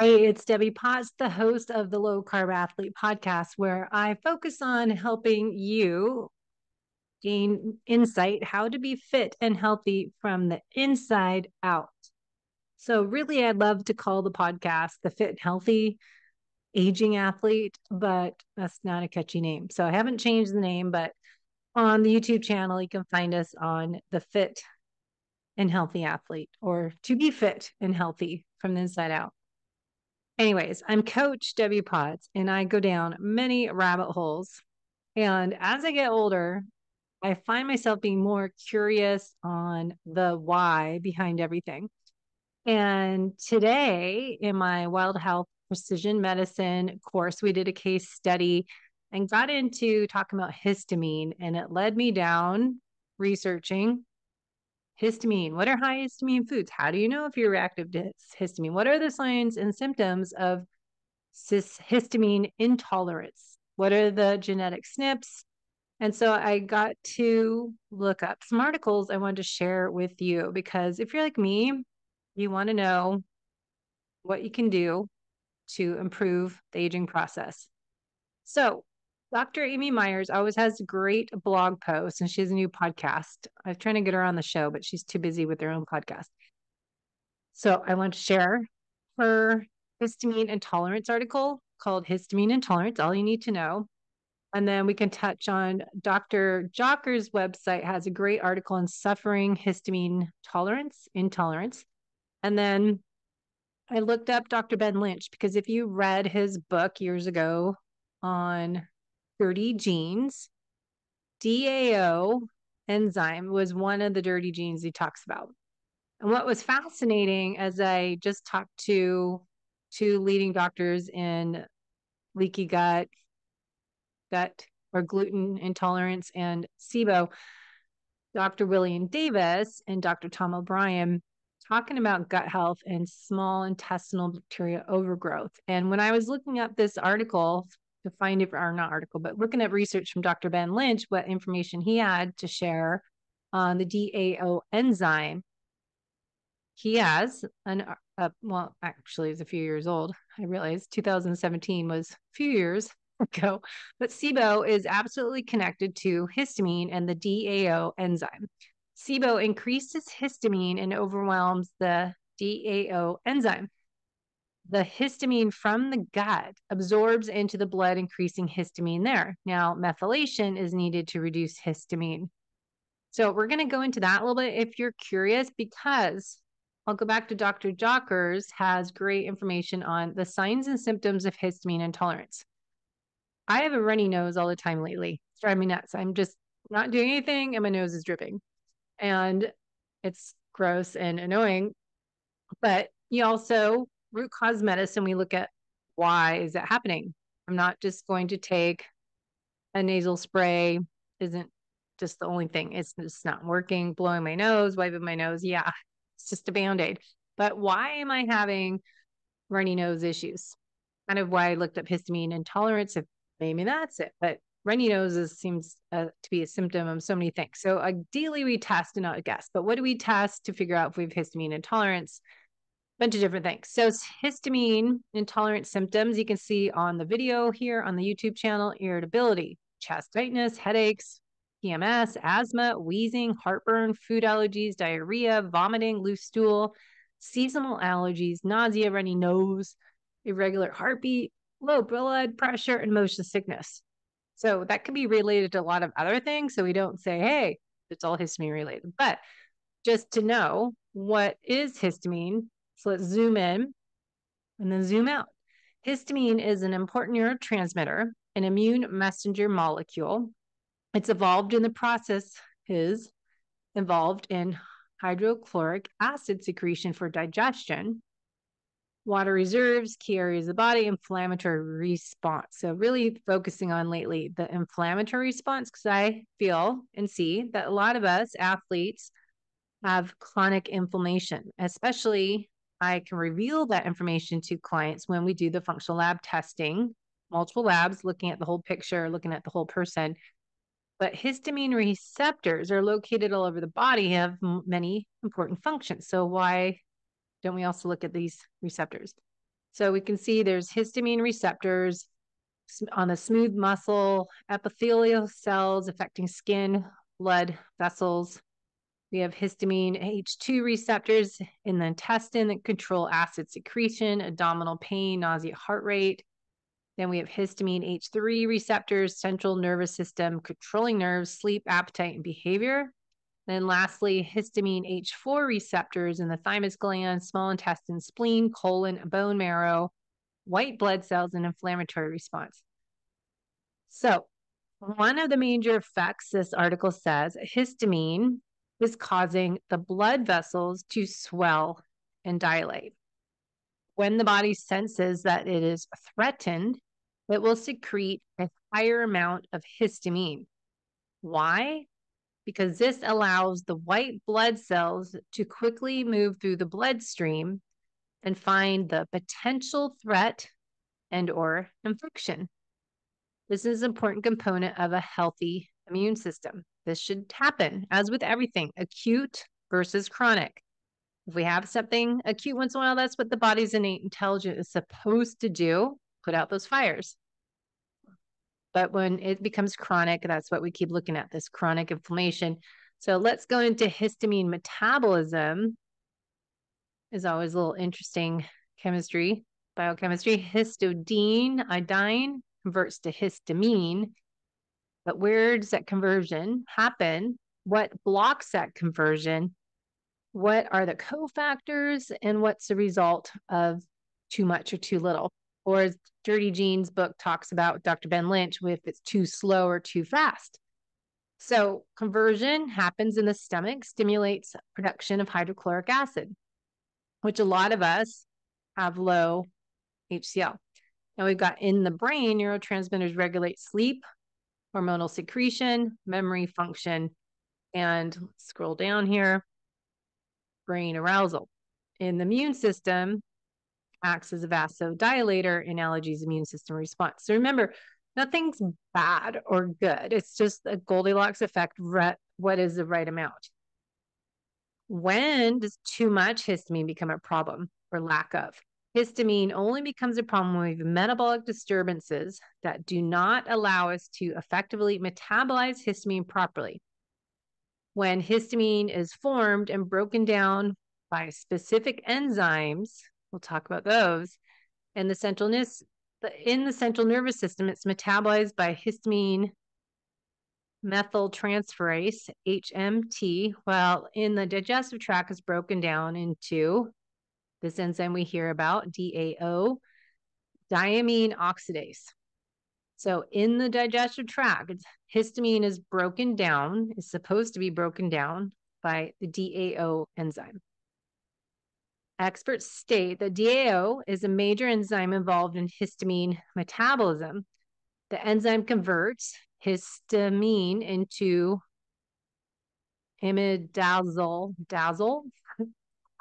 Hey, it's Debbie Potts, the host of the Low Carb Athlete Podcast, where I focus on helping you gain insight how to be fit and healthy from the inside out. So really, I'd love to call the podcast the Fit and Healthy Aging Athlete, but that's not a catchy name. So I haven't changed the name, but on the YouTube channel, you can find us on the Fit and Healthy Athlete, or to be fit and healthy from the inside out. Anyways, I'm Coach Debbie Potts, and I go down many rabbit holes. And as I get older, I find myself being more curious on the why behind everything. And today in my Wild Health Precision Medicine course, we did a case study and got into talking about histamine, and it led me down researching histamine. What are high histamine foods? How do you know if you're reactive to histamine? What are the signs and symptoms of histamine intolerance? What are the genetic SNPs? And so I got to look up some articles I wanted to share with you, because if you're like me, you want to know what you can do to improve the aging process. So Dr. Amy Myers always has great blog posts, and she has a new podcast. I was trying to get her on the show, but she's too busy with her own podcast. So I want to share her histamine intolerance article called Histamine Intolerance, All You Need to Know. And then we can touch on Dr. Jocker's website has a great article on suffering histamine intolerance. And then I looked up Dr. Ben Lynch, because if you read his book years ago on Dirty Genes, DAO enzyme was one of the dirty genes he talks about. And what was fascinating, as I just talked to two leading doctors in leaky gut or gluten intolerance and SIBO, Dr. William Davis and Dr. Tom O'Brien, talking about gut health and small intestinal bacteria overgrowth. And when I was looking up this article to find it, or not article, but looking at research from Dr. Ben Lynch, what information he had to share on the DAO enzyme. He has well, actually it's a few years old. I realized 2017 was a few years ago, but SIBO is absolutely connected to histamine and the DAO enzyme. SIBO increases histamine and overwhelms the DAO enzyme. The histamine from the gut absorbs into the blood, increasing histamine there. Now, methylation is needed to reduce histamine. So we're going to go into that a little bit if you're curious, because I'll go back to Dr. Jockers has great information on the signs and symptoms of histamine intolerance. I have a runny nose all the time lately. It's driving me nuts. I'm just not doing anything and my nose is dripping. And it's gross and annoying. But you also... root cause medicine, we look at why is it happening. I'm not just going to take a nasal spray, isn't just the only thing. It's just not working, blowing my nose, wiping my nose. Yeah, it's just a Band-Aid. But why am I having runny nose issues? Kind of why I looked up histamine intolerance, if maybe that's it. But runny noses seems to be a symptom of so many things. So ideally we test and not guess. But what do we test to figure out if we have histamine intolerance? Bunch of different things. So histamine intolerance symptoms, you can see on the video here on the YouTube channel: irritability, chest tightness, headaches, PMS, asthma, wheezing, heartburn, food allergies, diarrhea, vomiting, loose stool, seasonal allergies, nausea, runny nose, irregular heartbeat, low blood pressure, and motion sickness. So that could be related to a lot of other things. So we don't say, hey, it's all histamine related, but just to know what is histamine. So let's zoom in and then zoom out. Histamine is an important neurotransmitter, an immune messenger molecule. It's evolved in the process is involved in hydrochloric acid secretion for digestion, water reserves, key areas of the body, inflammatory response. So really focusing on lately the inflammatory response, because I feel and see that a lot of us athletes have chronic inflammation, especially. I can reveal that information to clients when we do the functional lab testing, multiple labs, looking at the whole picture, looking at the whole person. But histamine receptors are located all over the body, have many important functions. So why don't we also look at these receptors? So we can see there's histamine receptors on the smooth muscle, epithelial cells affecting skin, blood vessels. We have histamine H2 receptors in the intestine that control acid secretion, abdominal pain, nausea, heart rate. Then we have histamine H3 receptors, central nervous system, controlling nerves, sleep, appetite, and behavior. Then lastly, histamine H4 receptors in the thymus gland, small intestine, spleen, colon, bone marrow, white blood cells, and inflammatory response. So one of the major effects, this article says, histamine is causing the blood vessels to swell and dilate. When the body senses that it is threatened, it will secrete a higher amount of histamine. Why? Because this allows the white blood cells to quickly move through the bloodstream and find the potential threat and/or infection. This is an important component of a healthy immune system. This should happen, as with everything, acute versus chronic. If we have something acute once in a while, that's what the body's innate intelligence is supposed to do, put out those fires. But when it becomes chronic, that's what we keep looking at, this chronic inflammation. So let's go into histamine metabolism. Is always a little interesting chemistry, biochemistry. Histidine, iodine, converts to histamine. But where does that conversion happen? What blocks that conversion? What are the cofactors? And what's the result of too much or too little? Or as Dirty Genes book talks about, Dr. Ben Lynch, if it's too slow or too fast. So conversion happens in the stomach, stimulates production of hydrochloric acid, which a lot of us have low HCl. Now we've got in the brain, neurotransmitters regulate sleep, hormonal secretion, memory function, and scroll down here, brain arousal. In the immune system, acts as a vasodilator in allergies, immune system response. So remember, nothing's bad or good. It's just a Goldilocks effect. What is the right amount? When does too much histamine become a problem or lack of? Histamine only becomes a problem when we have metabolic disturbances that do not allow us to effectively metabolize histamine properly. When histamine is formed and broken down by specific enzymes, we'll talk about those, and in the central nervous system, it's metabolized by histamine methyltransferase, HMT, while in the digestive tract is broken down into this enzyme we hear about, DAO, diamine oxidase. So in the digestive tract, histamine is broken down, it's supposed to be broken down by the DAO enzyme. Experts state that DAO is a major enzyme involved in histamine metabolism. The enzyme converts histamine into imidazole,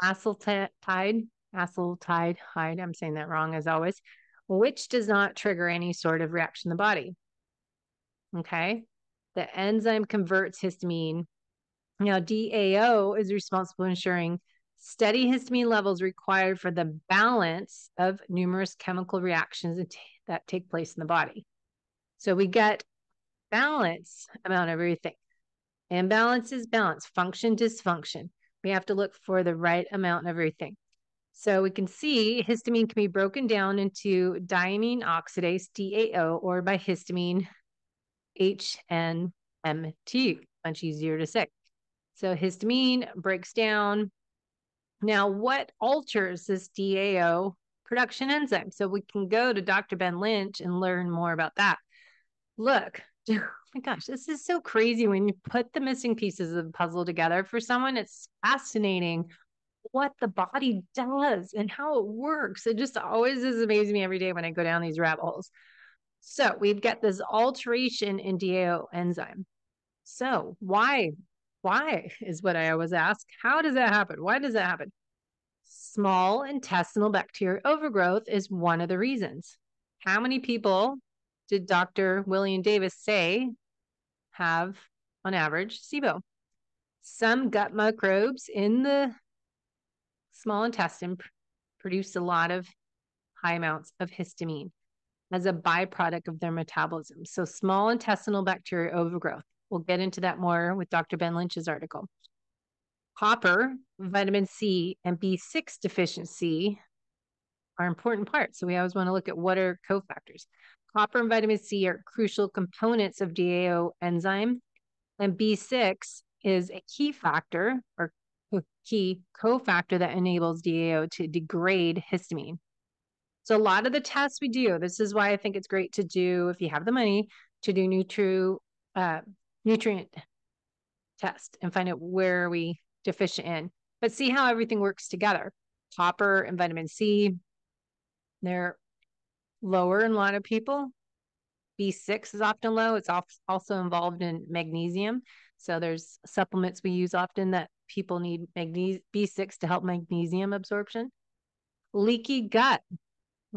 acyltide, I'm saying that wrong as always, which does not trigger any sort of reaction in the body. Okay? The enzyme converts histamine. Now, DAO is responsible for ensuring steady histamine levels required for the balance of numerous chemical reactions that take place in the body. So we get balance amount of everything. Imbalance is balance, function, dysfunction. We have to look for the right amount of everything. So we can see histamine can be broken down into diamine oxidase, DAO, or by histamine, HNMT, much easier to say. So histamine breaks down. Now, what alters this DAO production enzyme? So we can go to Dr. Ben Lynch and learn more about that. Look, oh my gosh, this is so crazy when you put the missing pieces of the puzzle together. For someone, it's fascinating what the body does and how it works. It just always is amazing me every day when I go down these rabbit holes. So we've got this alteration in DAO enzyme. So why is what I always ask. How does that happen? Why does that happen? Small intestinal bacteria overgrowth is one of the reasons. How many people did Dr. William Davis say have, on average, SIBO? Some gut microbes in the small intestine produce a lot of high amounts of histamine as a byproduct of their metabolism. So small intestinal bacteria overgrowth. We'll get into that more with Dr. Ben Lynch's article. Copper, vitamin C, and B6 deficiency are important parts. So we always want to look at what are cofactors. Copper and vitamin C are crucial components of DAO enzyme, and B6 is a key factor or key cofactor that enables DAO to degrade histamine. So a lot of the tests we do, this is why I think it's great to do, if you have the money, to do nutrient test and find out where are we deficient in, but see how everything works together. Copper and vitamin C, they're lower in a lot of people. B6 is often low. It's also involved in magnesium. So there's supplements we use often that people need B6 to help magnesium absorption. Leaky gut.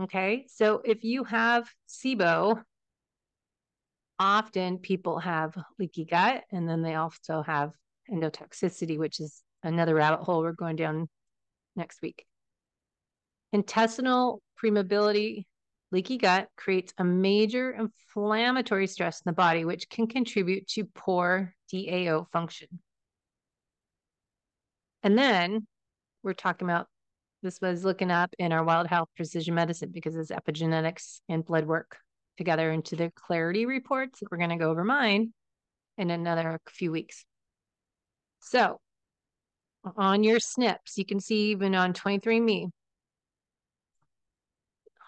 Okay. So if you have SIBO, often people have leaky gut, and then they also have endotoxicity, which is another rabbit hole we're going down next week. Intestinal permeability. Leaky gut creates a major inflammatory stress in the body, which can contribute to poor DAO function. And then we're talking about, this was looking up in our Wild Health Precision Medicine, because it's epigenetics and blood work together into the Clarity reports. We're going to go over mine in another few weeks. So on your SNPs, you can see even on 23andMe,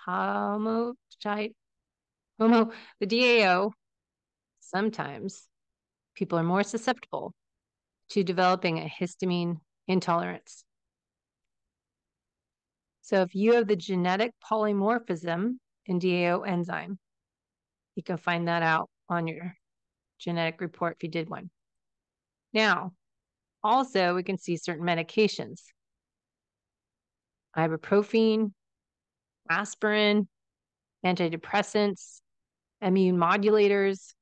the DAO, sometimes people are more susceptible to developing a histamine intolerance. So if you have the genetic polymorphism in DAO enzyme, you can find that out on your genetic report if you did one. Now, also we can see certain medications. Ibuprofen, aspirin, antidepressants, immune modulators,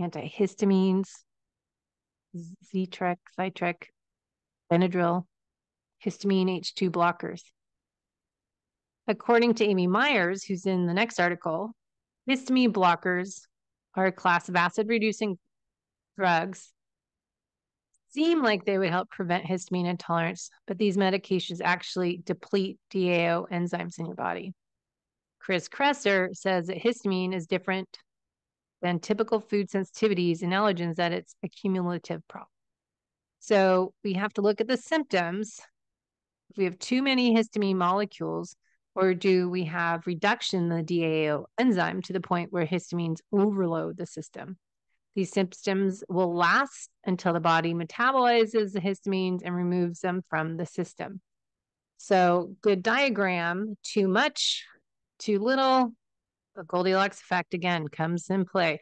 antihistamines, Zytrek, Benadryl, histamine H2 blockers. According to Amy Myers, who's in the next article, histamine blockers are a class of acid-reducing drugs. Seem like they would help prevent histamine intolerance, but these medications actually deplete DAO enzymes in your body. Chris Kresser says that histamine is different than typical food sensitivities and allergens, that it's a cumulative problem. So we have to look at the symptoms. If we have too many histamine molecules, or do we have reduction in the DAO enzyme to the point where histamines overload the system? These symptoms will last until the body metabolizes the histamines and removes them from the system. So good diagram, too much, too little, the Goldilocks effect again comes in play.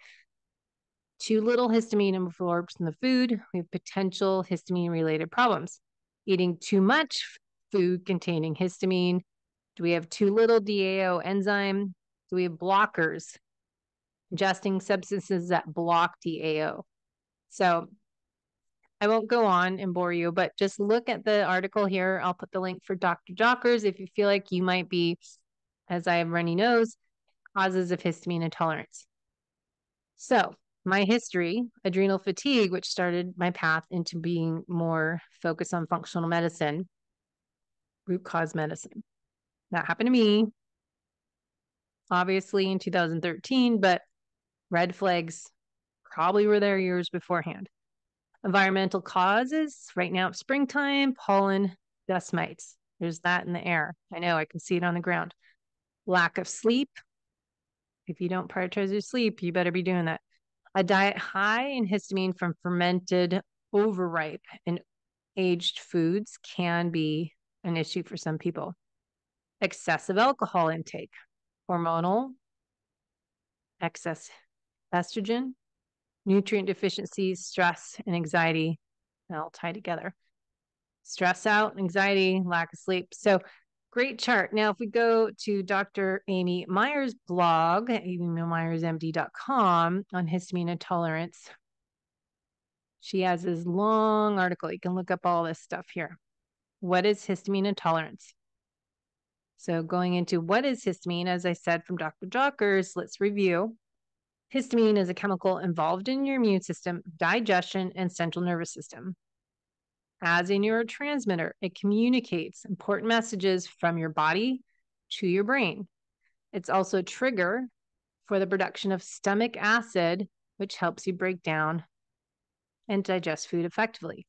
Too little histamine absorbs in the food, we have potential histamine-related problems. Eating too much food containing histamine, do we have too little DAO enzyme, do we have blockers? Ingesting substances that block DAO. So I won't go on and bore you, but just look at the article here. I'll put the link for Dr. Jockers if you feel like you might be, as I have runny nose, causes of histamine intolerance. So my history, adrenal fatigue, which started my path into being more focused on functional medicine, root cause medicine. That happened to me, obviously, in 2013, but red flags probably were there years beforehand. Environmental causes, right now it's springtime, pollen, dust mites. There's that in the air. I know, I can see it on the ground. Lack of sleep. If you don't prioritize your sleep, you better be doing that. A diet high in histamine from fermented, overripe, and aged foods can be an issue for some people. Excessive alcohol intake, hormonal, excess estrogen, nutrient deficiencies, stress, and anxiety. And I'll tie together. Stress out, anxiety, lack of sleep. So great chart. Now, if we go to Dr. Amy Myers' blog, amymyersmd.com, on histamine intolerance, she has this long article. You can look up all this stuff here. What is histamine intolerance? So going into what is histamine, as I said from Dr. Jockers, let's review. Histamine is a chemical involved in your immune system, digestion, and central nervous system. As a neurotransmitter, it communicates important messages from your body to your brain. It's also a trigger for the production of stomach acid, which helps you break down and digest food effectively.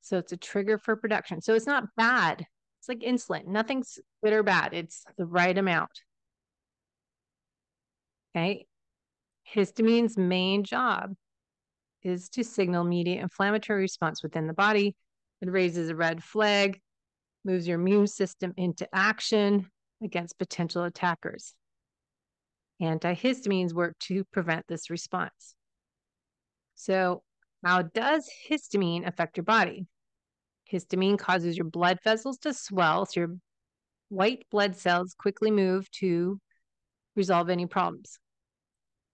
So it's a trigger for production. So it's not bad. It's like insulin. Nothing's good or bad. It's the right amount. Okay. Histamine's main job is to signal immediate inflammatory response within the body. It raises a red flag, moves your immune system into action against potential attackers. Antihistamines work to prevent this response. So how does histamine affect your body? Histamine causes your blood vessels to swell, so your white blood cells quickly move to resolve any problems.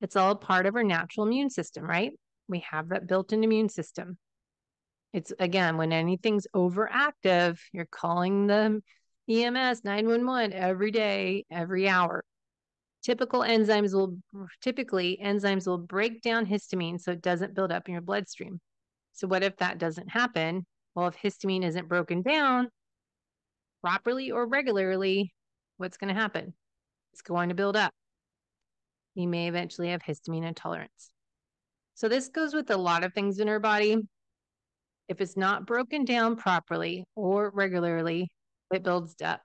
It's all part of our natural immune system, right? We have that built-in immune system. It's, again, when anything's overactive, you're calling the EMS 911 every day, every hour. Typically, enzymes will break down histamine so it doesn't build up in your bloodstream. So what if that doesn't happen? Well, if histamine isn't broken down properly or regularly, what's going to happen? It's going to build up. You may eventually have histamine intolerance. So this goes with a lot of things in our body. If it's not broken down properly or regularly, it builds up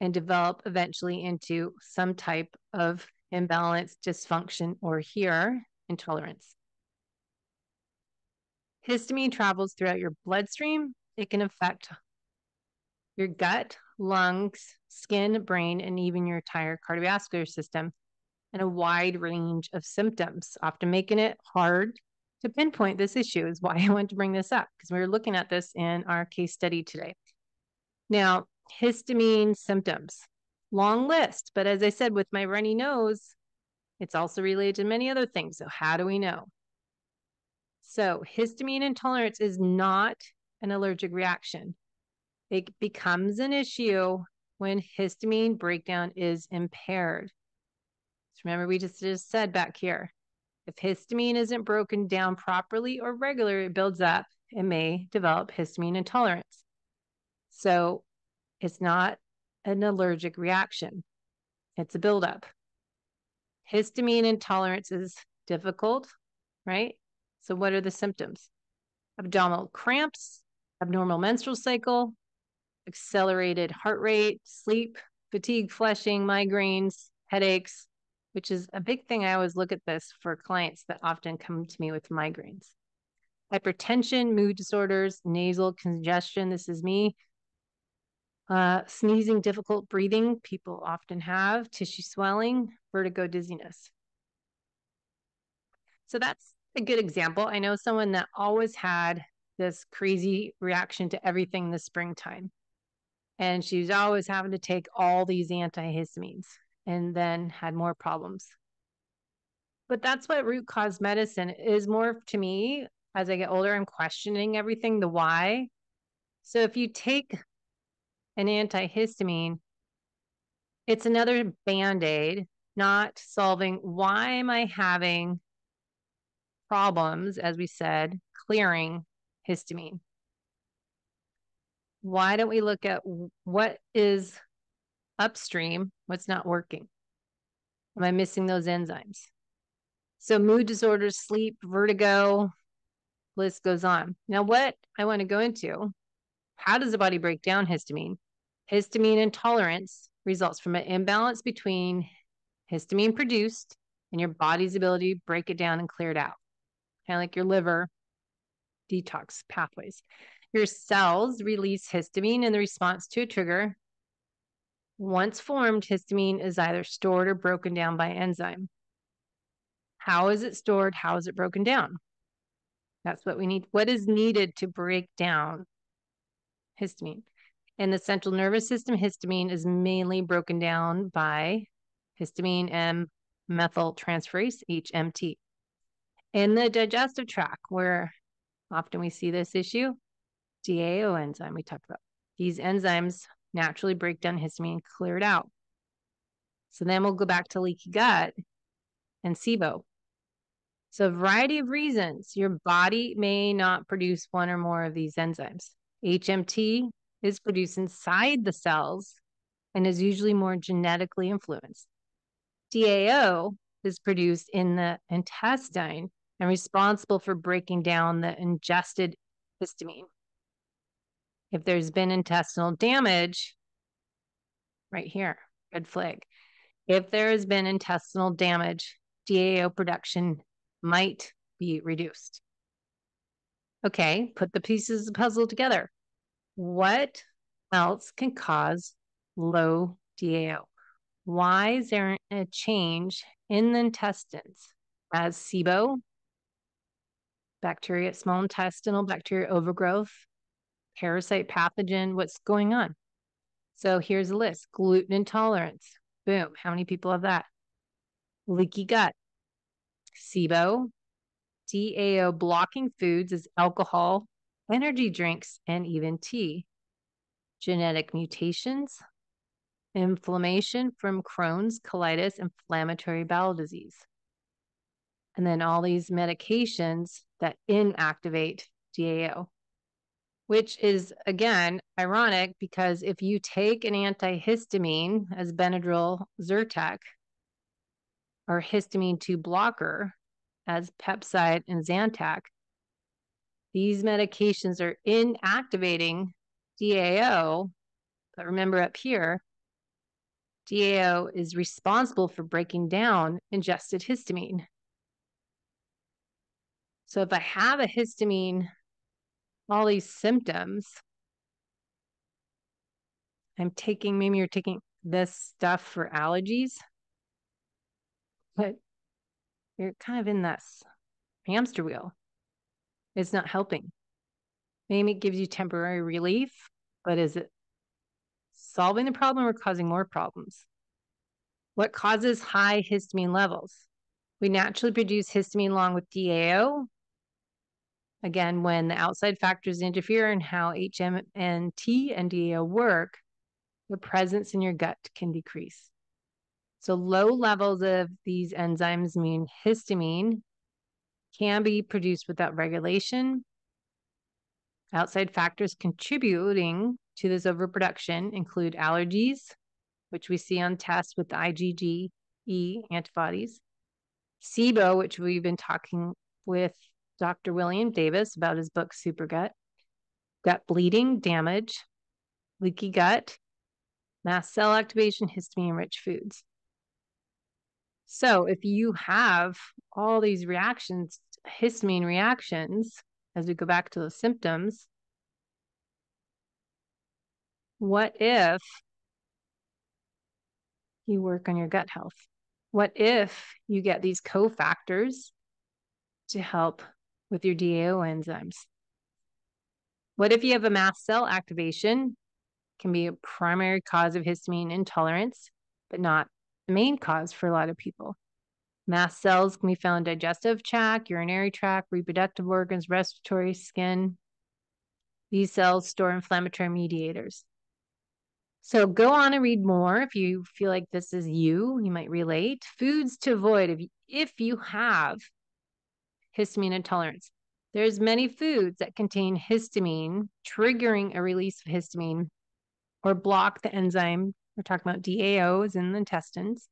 and develop eventually into some type of imbalance, dysfunction, or here, intolerance. Histamine travels throughout your bloodstream. It can affect your gut, lungs, skin, brain, and even your entire cardiovascular system in a wide range of symptoms, often making it hard to pinpoint this issue is why I want to bring this up, because we were looking at this in our case study today. Now, histamine symptoms, long list, but as I said, with my runny nose, it's also related to many other things. So how do we know? So histamine intolerance is not an allergic reaction. It becomes an issue when histamine breakdown is impaired. So remember, we just said back here, if histamine isn't broken down properly or regularly, it builds up and may develop histamine intolerance. So it's not an allergic reaction. It's a buildup. Histamine intolerance is difficult, right? So what are the symptoms? Abdominal cramps, abnormal menstrual cycle, accelerated heart rate, sleep, fatigue, flushing, migraines, headaches, which is a big thing. I always look at this for clients that often come to me with migraines. Hypertension, mood disorders, nasal congestion. This is me. Sneezing, difficult breathing, people often have tissue swelling, vertigo, dizziness. So that's a good example. I know someone that always had this crazy reaction to everything in the springtime. And she was always having to take all these antihistamines and then had more problems. But that's what root cause medicine is more to me. As I get older, I'm questioning everything, the why. So if you take an antihistamine, it's another Band-Aid, not solving why am I having problems, as we said, clearing histamine. Why don't we look at what is upstream, what's not working? Am I missing those enzymes? So mood disorders, sleep, vertigo, list goes on. Now what I want to go into, how does the body break down histamine? Histamine intolerance results from an imbalance between histamine produced and your body's ability to break it down and clear it out. Kind of like your liver detox pathways. Your cells release histamine in the response to a trigger. Once formed, histamine is either stored or broken down by enzyme. How is it stored? How is it broken down? That's what we need. What is needed to break down histamine? In the central nervous system, histamine is mainly broken down by histamine M-methyltransferase, HMT. In the digestive tract, where often we see this issue, DAO enzyme we talked about. These enzymes naturally break down histamine and clear it out. So then we'll go back to leaky gut and SIBO. So a variety of reasons your body may not produce one or more of these enzymes. HMT is produced inside the cells and is usually more genetically influenced. DAO is produced in the intestine and responsible for breaking down the ingested histamine. If there's been intestinal damage, right here, red flag. If there has been intestinal damage, DAO production might be reduced. Okay, put the pieces of the puzzle together. What else can cause low DAO? Why is there a change in the intestines as SIBO, bacteria, small intestinal bacteria overgrowth, parasite pathogen? What's going on? So here's a list. Gluten intolerance. Boom. How many people have that? Leaky gut. SIBO. DAO blocking foods is alcohol, energy drinks, and even tea. Genetic mutations. Inflammation from Crohn's, colitis, inflammatory bowel disease. And then all these medications that inactivate DAO, which is, again, ironic because if you take an antihistamine as Benadryl, Zyrtec, or histamine 2 blocker as Pepcid and Zantac, these medications are inactivating DAO. But remember up here, DAO is responsible for breaking down ingested histamine. So if I have a histamine, all these symptoms, I'm taking, maybe you're taking this stuff for allergies, but you're kind of in this hamster wheel. It's not helping. Maybe it gives you temporary relief, but is it solving the problem or causing more problems? What causes high histamine levels? We naturally produce histamine along with DAO. Again, when the outside factors interfere in how HMT and DAO work, the presence in your gut can decrease. So low levels of these enzymes mean histamine can be produced without regulation. Outside factors contributing to this overproduction include allergies, which we see on tests with the IgE antibodies, SIBO, which we've been talking with Dr. William Davis about his book, Super Gut, gut bleeding, damage, leaky gut, mast cell activation, histamine-rich foods. So if you have all these reactions, histamine reactions, as we go back to the symptoms, what if you work on your gut health? What if you get these cofactors to help with your DAO enzymes? What if you have a mast cell activation? Can be a primary cause of histamine intolerance, but not the main cause for a lot of people. Mast cells can be found in digestive tract, urinary tract, reproductive organs, respiratory, skin. These cells store inflammatory mediators. So go on and read more if you feel like this is you. You might relate. Foods to avoid if you have histamine intolerance. There's many foods that contain histamine, triggering a release of histamine or block the enzyme. We're talking about DAOs in the intestines.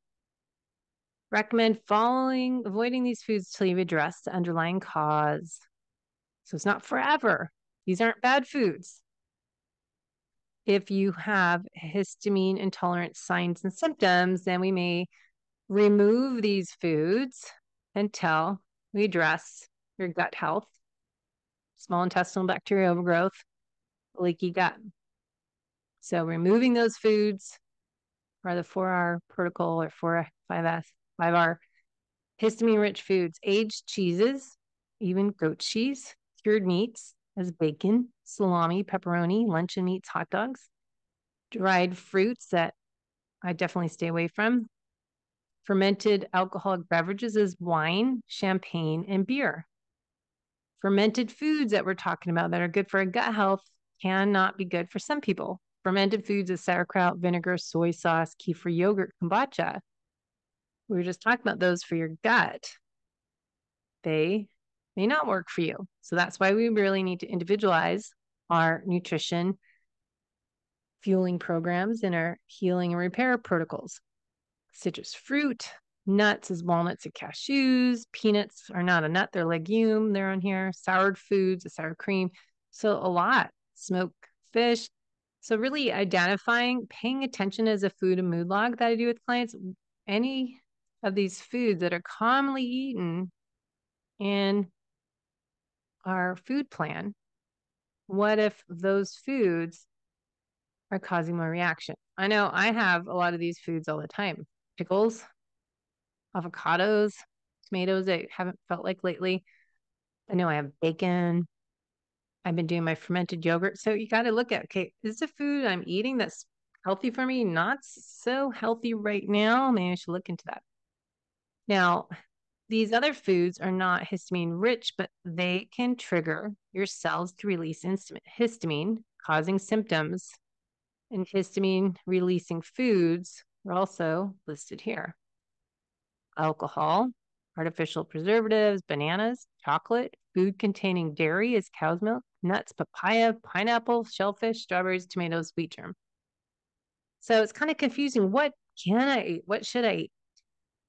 Recommend avoiding these foods till you've addressed the underlying cause. So it's not forever. These aren't bad foods. If you have histamine intolerance signs and symptoms, then we may remove these foods until we address your gut health, small intestinal bacterial overgrowth, leaky gut. So removing those foods are the 4R protocol or 5R, histamine-rich foods, aged cheeses, even goat cheese, cured meats as bacon, salami, pepperoni, luncheon meats, hot dogs, dried fruits that I definitely stay away from, fermented alcoholic beverages is wine, champagne, and beer. Fermented foods that we're talking about that are good for gut health cannot be good for some people. fermented foods is sauerkraut, vinegar, soy sauce, kefir yogurt, kombucha. We were just talking about those for your gut. They may not work for you. So that's why we really need to individualize our nutrition, fueling programs, and our healing and repair protocols. Citrus fruit, nuts is walnuts and cashews. Peanuts are not a nut, they're legume. They're on here. Soured foods, a sour cream. So a lot. Smoked fish. So really identifying, paying attention as a food and mood log that I do with clients. Any of these foods that are commonly eaten in our food plan, what if those foods are causing my reaction? I know I have a lot of these foods all the time. Pickles, avocados, tomatoes I haven't felt like lately. I know I have bacon. I've been doing my fermented yogurt. So you got to look at, okay, is the food I'm eating that's healthy for me not so healthy right now? Maybe I should look into that. Now, these other foods are not histamine rich, but they can trigger your cells to release histamine, causing symptoms. And histamine-releasing foods are also listed here. Alcohol, artificial preservatives, bananas, chocolate, food containing dairy is cow's milk, nuts, papaya, pineapple, shellfish, strawberries, tomatoes, wheat germ. So it's kind of confusing. What can I eat? What should I eat?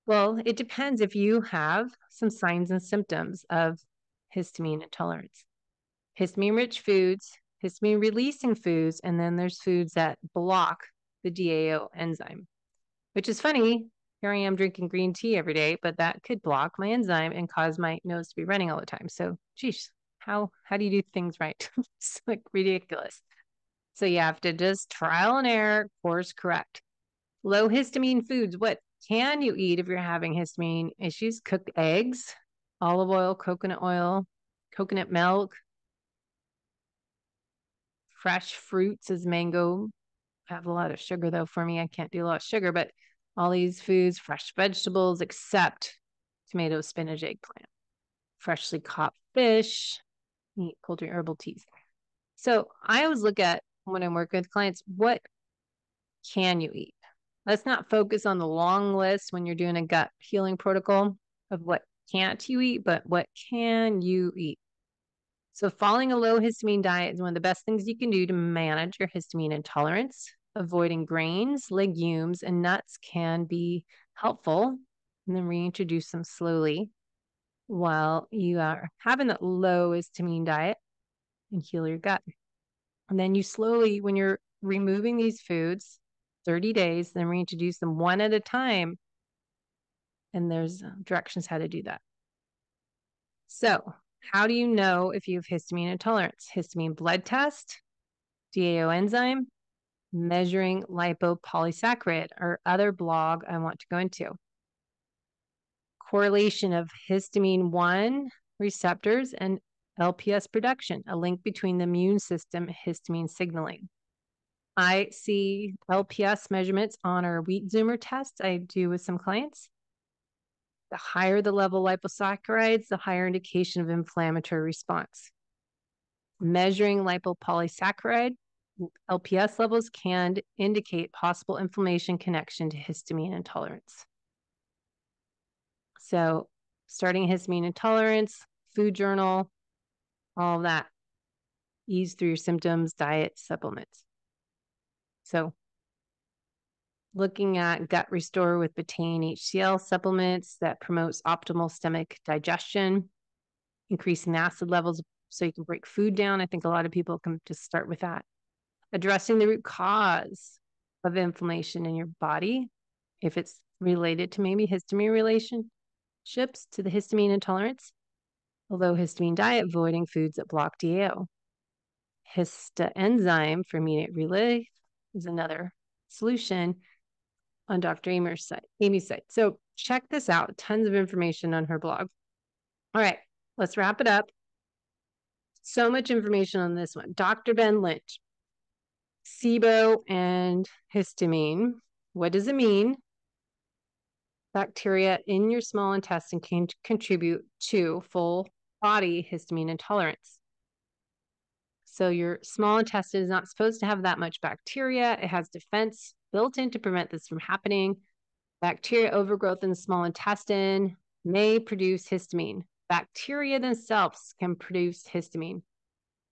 Well, it depends if you have some signs and symptoms of histamine intolerance. Histamine-rich foods, histamine-releasing foods, and then there's foods that block the DAO enzyme, which is funny. Here I am drinking green tea every day, but that could block my enzyme and cause my nose to be running all the time. So, geez, how do you do things right? It's like ridiculous. So you have to just trial and error, course correct. Low histamine foods, what can you eat if you're having histamine issues? Cooked eggs, olive oil, coconut milk. Fresh fruits is mango. I have a lot of sugar though for me. I can't do a lot of sugar, but all these foods, fresh vegetables, except tomato, spinach, eggplant, freshly caught fish, meat, poultry, herbal teas. So I always look at when I'm working with clients, what can you eat? Let's not focus on the long list when you're doing a gut healing protocol of what can't you eat, but what can you eat? So following a low histamine diet is one of the best things you can do to manage your histamine intolerance. Avoiding grains, legumes, and nuts can be helpful, and then reintroduce them slowly while you are having that low histamine diet and heal your gut. And then you slowly, when you're removing these foods, 30 days, then reintroduce them one at a time. And there's directions how to do that. So how do you know if you have histamine intolerance? Histamine blood test, DAO enzyme, measuring lipopolysaccharide, or other blog I want to go into. Correlation of histamine 1 receptors and LPS production, a link between the immune system and histamine signaling. I see LPS measurements on our Wheat Zoomer tests I do with some clients. The higher the level of liposaccharides, the higher indication of inflammatory response. Measuring lipopolysaccharide, LPS levels can indicate possible inflammation connection to histamine intolerance. So starting histamine intolerance, food journal, all that. Ease through your symptoms, diet, supplements. So looking at Gut Restore with betaine HCl supplements that promotes optimal stomach digestion, increasing acid levels so you can break food down. I think a lot of people can just start with that. Addressing the root cause of inflammation in your body, if it's related to maybe histamine relationships to the histamine intolerance. A low histamine diet, avoiding foods that block DAO. Histaenzyme for immediate relief is another solution on Dr. Amy's site. So check this out. Tons of information on her blog. All right, let's wrap it up. So much information on this one. Dr. Ben Lynch, SIBO and histamine. What does it mean? Bacteria in your small intestine can contribute to full body histamine intolerance. So your small intestine is not supposed to have that much bacteria. It has defense built in to prevent this from happening. Bacteria overgrowth in the small intestine may produce histamine. Bacteria themselves can produce histamine.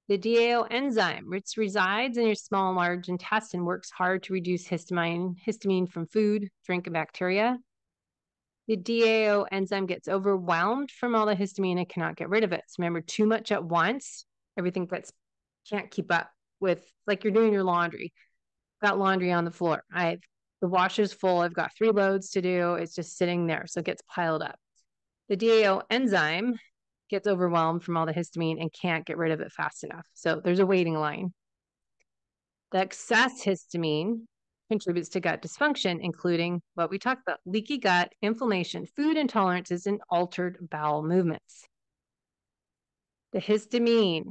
The DAO enzyme, which resides in your small and large intestine, works hard to reduce histamine from food, drink, and bacteria. The DAO enzyme gets overwhelmed from all the histamine and cannot get rid of it. So remember, too much at once, everything can't keep up with, like you're doing your laundry. I've got laundry on the floor. The washer's full. I've got 3 loads to do. It's just sitting there, so it gets piled up. The DAO enzyme gets overwhelmed from all the histamine and can't get rid of it fast enough. So there's a waiting line. The excess histamine contributes to gut dysfunction, including what we talked about: leaky gut, inflammation, food intolerances, and altered bowel movements. The histamine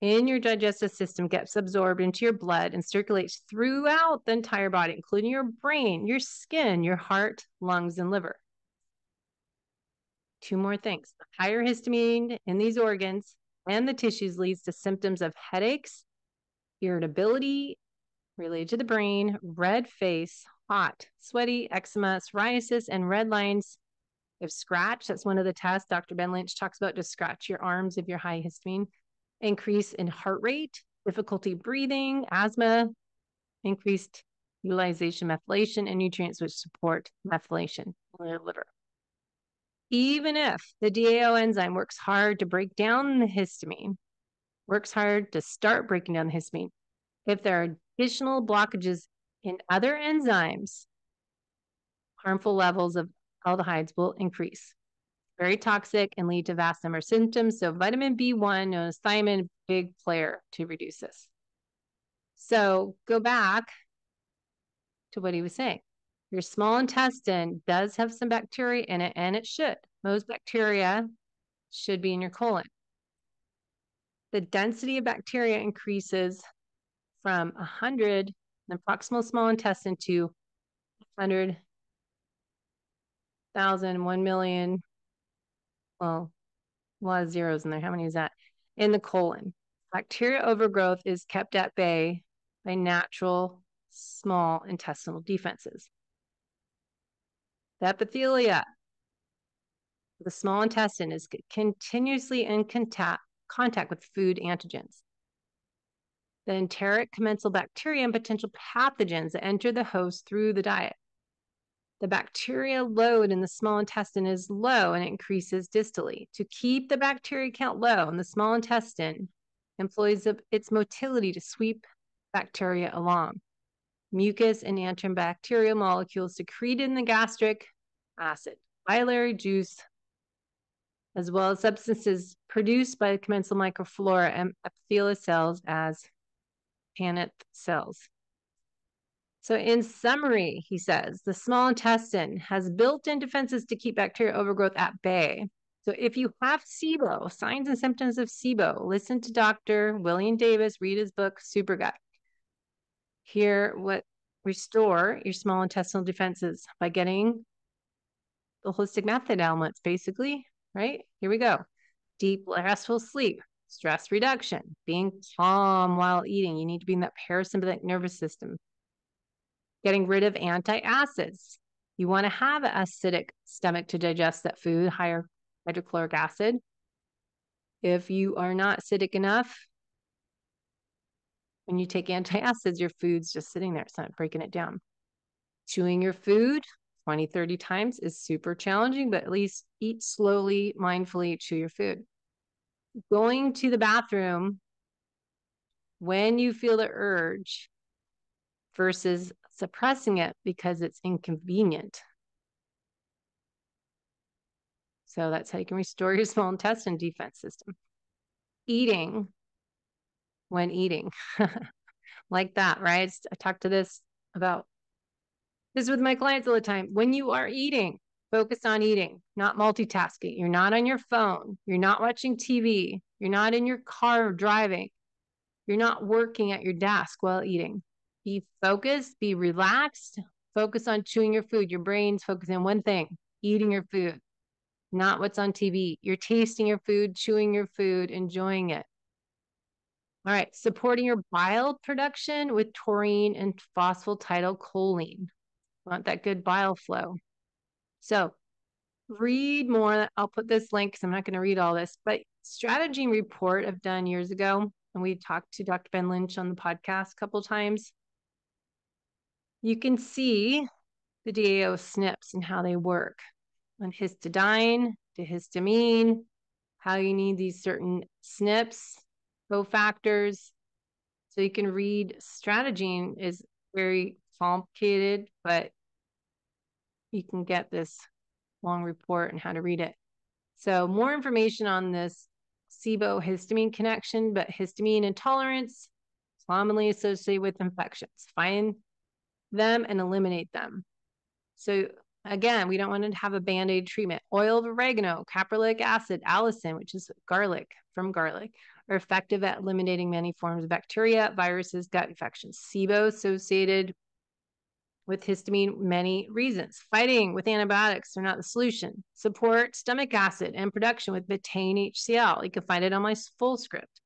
in your digestive system gets absorbed into your blood and circulates throughout the entire body, including your brain, your skin, your heart, lungs, and liver. 2 more things. The higher histamine in these organs and the tissues leads to symptoms of headaches, irritability related to the brain, red face, hot, sweaty, eczema, psoriasis, and red lines. If scratch, that's one of the tests Dr. Ben Lynch talks about, to scratch your arms if you're high histamine. Increase in heart rate, difficulty breathing, asthma, increased utilization, methylation, and nutrients which support methylation in your liver. Even if the DAO enzyme works hard to break down the histamine, if there are additional blockages in other enzymes, harmful levels of aldehydes will increase. Very toxic and lead to vast number of symptoms. So vitamin B1, known as thiamine, big player to reduce this. So go back to what he was saying. Your small intestine does have some bacteria in it, and it should. Most bacteria should be in your colon. The density of bacteria increases from 100 in the proximal small intestine to 100,000, 1 million. Well, a lot of zeros in there. How many is that? In the colon. Bacteria overgrowth is kept at bay by natural small intestinal defenses. The epithelia, the small intestine, is continuously in contact with food antigens. The enteric commensal bacteria and potential pathogens that enter the host through the diet. The bacteria load in the small intestine is low and it increases distally. To keep the bacteria count low in the small intestine, employs its motility to sweep bacteria along. Mucus and antibacterial molecules secreted in the gastric acid, biliary juice, as well as substances produced by the commensal microflora and epithelial cells as Paneth cells. So in summary, he says, the small intestine has built-in defenses to keep bacteria overgrowth at bay. So if you have SIBO, signs and symptoms of SIBO, listen to Dr. William Davis, read his book, Super Gut. Hear what restore your small intestinal defenses by getting the holistic method elements, basically, right? Here we go. Deep, restful sleep, stress reduction, being calm while eating. You need to be in that parasympathetic nervous system. Getting rid of antacids. You want to have an acidic stomach to digest that food, higher hydrochloric acid. If you are not acidic enough, when you take antacids, your food's just sitting there. It's not breaking it down. Chewing your food 20, 30 times is super challenging, but at least eat slowly, mindfully, chew your food. Going to the bathroom when you feel the urge versus suppressing it because it's inconvenient. So that's how you can restore your small intestine defense system. Eating when eating like that, right? I talk to this about this with my clients all the time. When you are eating, focus on eating, not multitasking. You're not on your phone. You're not watching TV. You're not in your car driving. You're not working at your desk while eating. Be focused, be relaxed, focus on chewing your food. Your brain's focusing on one thing, eating your food, not what's on TV. You're tasting your food, chewing your food, enjoying it. All right, supporting your bile production with taurine and phosphatidylcholine. Want that good bile flow. So read more. I'll put this link because I'm not going to read all this, but Stratagene report I've done years ago, and we talked to Dr. Ben Lynch on the podcast a couple of times. You can see the DAO SNPs and how they work on histidine to histamine, how you need these certain SNPs, cofactors. So you can read Stratagene is very complicated, but you can get this long report and how to read it. So more information on this SIBO histamine connection, but histamine intolerance commonly associated with infections. Find them and eliminate them. So again, we don't want to have a band-aid treatment. Oil of oregano, caprylic acid, allicin, which is garlic from garlic, are effective at eliminating many forms of bacteria, viruses, gut infections. SIBO associated with histamine, many reasons. Fighting with antibiotics are not the solution. Support stomach acid and production with betaine HCl. You can find it on my full script.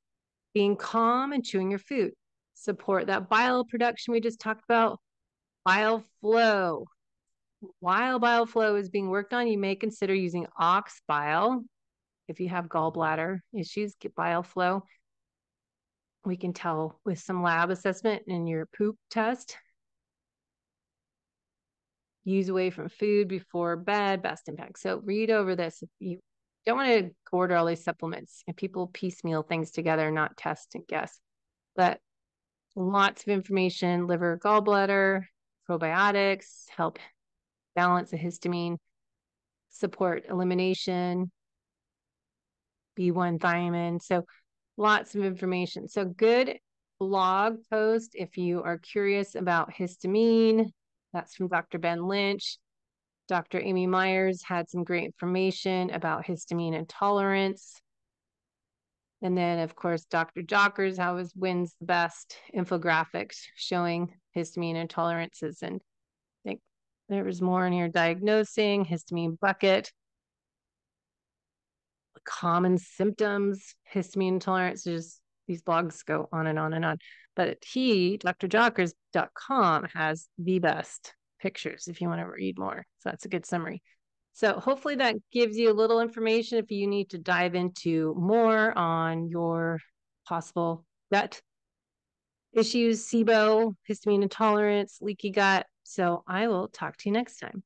Being calm and chewing your food. Support that bile production we just talked about. Bile flow. While bile flow is being worked on, you may consider using ox bile. If you have gallbladder issues, get bile flow. We can tell with some lab assessment and your poop test. Use away from food before bed, best impact. So read over this. You don't want to order all these supplements, and people piecemeal things together, not test and guess. But lots of information, liver, gallbladder, probiotics, help balance the histamine, support elimination, B1 thiamine. So lots of information. So good blog post if you are curious about histamine. That's from Dr. Ben Lynch. Dr. Amy Myers had some great information about histamine intolerance. And then, of course, Dr. Jockers always wins the best infographics showing histamine intolerances. And I think there was more in here, diagnosing, histamine bucket, common symptoms, histamine intolerance. Just these blogs go on and on and on. But he, drjockers.com, has the best pictures if you want to read more. So that's a good summary. So hopefully that gives you a little information if you need to dive into more on your possible gut issues, SIBO, histamine intolerance, leaky gut. So I will talk to you next time.